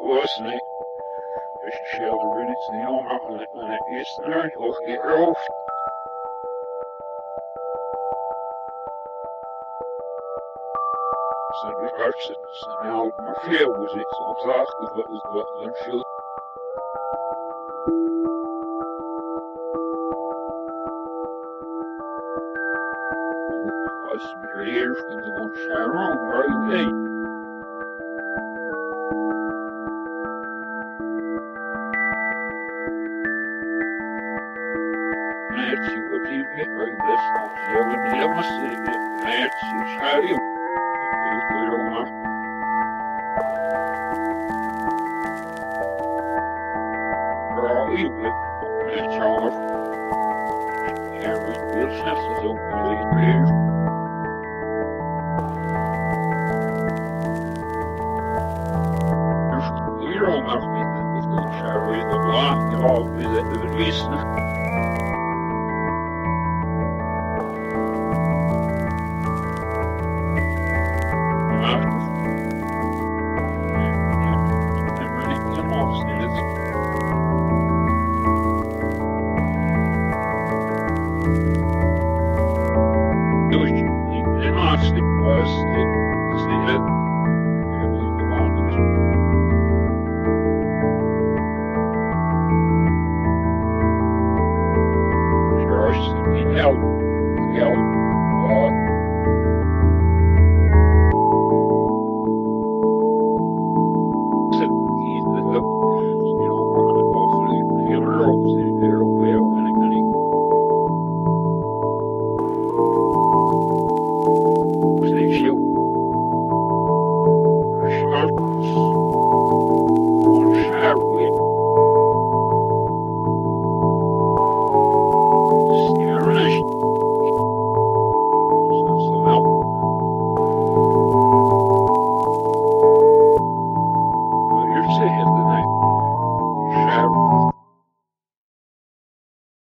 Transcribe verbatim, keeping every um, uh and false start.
Wasn't ik? Dus ik schelde me iets niet onmakkelijk aan het eerste nacht of geroofd. Ze hebben geartsen, ze hebben maar veel gezegd, ze ontzaagden wat is wat dan viel. Als je me leert, dan gewoon Sharon, waar je mee. Stick, uh, stick, stick, head, and we move on to this.